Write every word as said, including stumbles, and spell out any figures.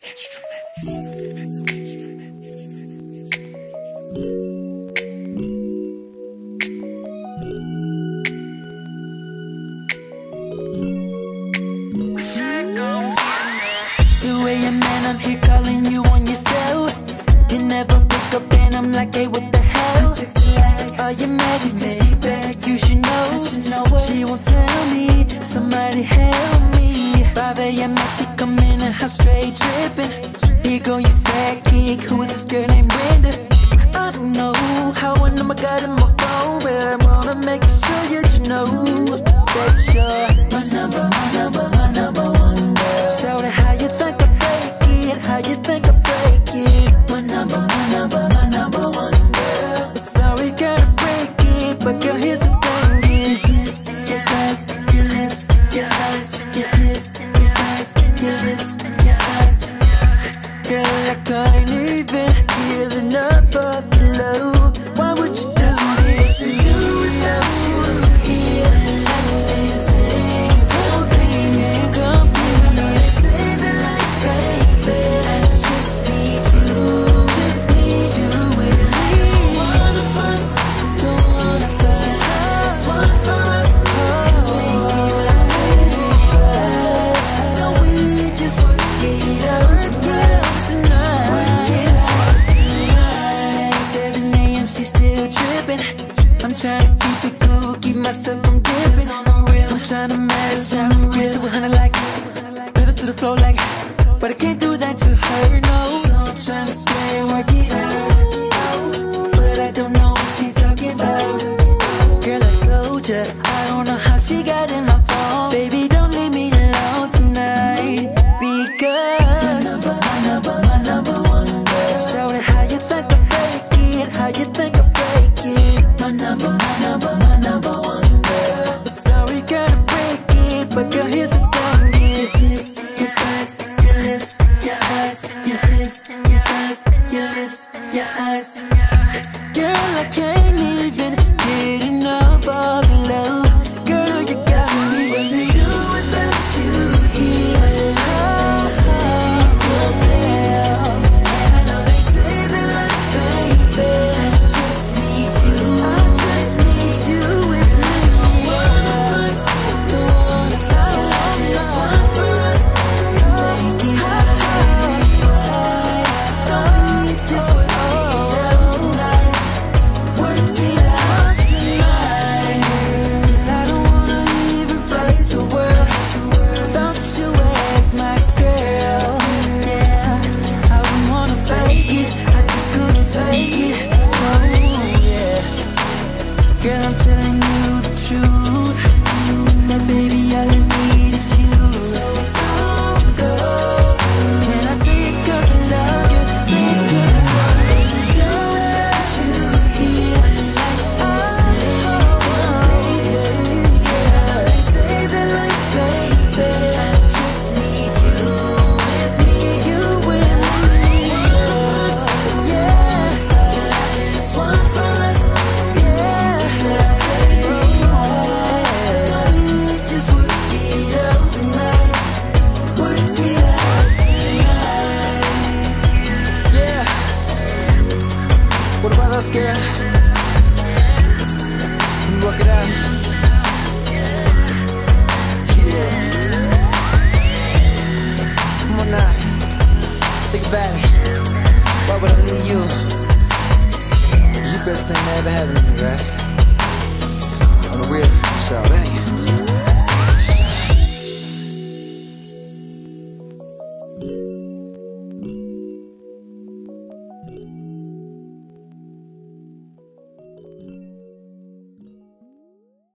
two a m and I'm here calling you on your cell. You never pick up and I'm like, hey, what the hell? Are you mad at me? Back. You should know. She won't tell me. Somebody help me. five a m now she come in and her straight tripping. Here go your sidekick. Who is this girl named Brenda? I don't know how I know I got in my phone, but I wanna make sure that you know that you're my number, my number, my number one girl. Shout it how you think I fake it, how you think I break it. My number, my number, my number one girl. Sorry, gotta break it, but girl, here's the thing. Your eyes, your lips, your eyes, your lips, your eyes, your lips, your eyes. Girl, I can't even get enough of your love. Why would you do this? Do without you here like this ain't something incomplete. I know they say that life ain't fair. I just need you, just need you with me. One of us, don't wanna fight. Just one for us. I'm trying to keep it cool, keep myself from dipping. I'm trying to mess, I'm trying to get to one hundred like pedal to the floor like, but I can't do that to her, no. So I'm trying to stay and work it out, but I don't know what she's talking about. Girl, I told ya, I don't know how she got in my phone. Baby, don't leave me alone tonight, because my number, my number, my number one girl. Show it how you think I fake it, how you think I break it. My number, my number, my number one girl. Sorry, gotta break it, but girl, here's the thing. Your lips, your eyes, your lips, your eyes, your lips, your eyes, your lips, your eyes. Girl, I can't even get enough of your love. Girl, you got me. What to do without you here? How's it feel? Best thing that ever happened to me, right? On the real, so, right?